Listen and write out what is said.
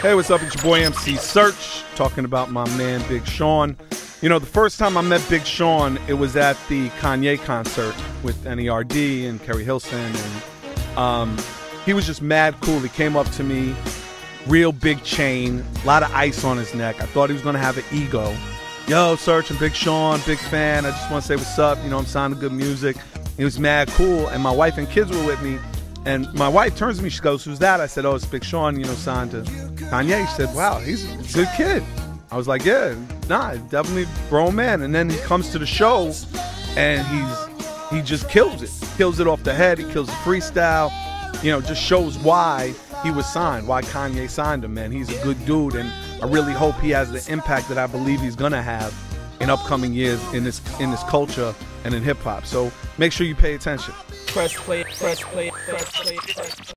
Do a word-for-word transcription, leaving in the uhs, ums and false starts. Hey, what's up? It's your boy M C Serch, talking about my man Big Sean. You know, the first time I met Big Sean, it was at the Kanye concert with N E R D and Kerry Hilson, and um, he was just mad cool. He came up to me, real big chain, a lot of ice on his neck. I thought he was gonna have an ego. Yo, Serch, I'm Big Sean, big fan. I just want to say what's up. You know, I'm signed to Good Music. He was mad cool, and my wife and kids were with me. And my wife turns to me, she goes, "Who's that?" I said, "Oh, it's Big Sean, you know, signed to Kanye." She said, "Wow, he's a good kid." I was like, "Yeah, nah, definitely grown man." And then he comes to the show, and he's he just kills it. Kills it off the head. He kills the freestyle. You know, just shows why he was signed, why Kanye signed him, man. He's a good dude, and I really hope he has the impact that I believe he's gonna have in upcoming years in this in this culture and in hip hop. So make sure you pay attention. Press play, press play, press play, press play.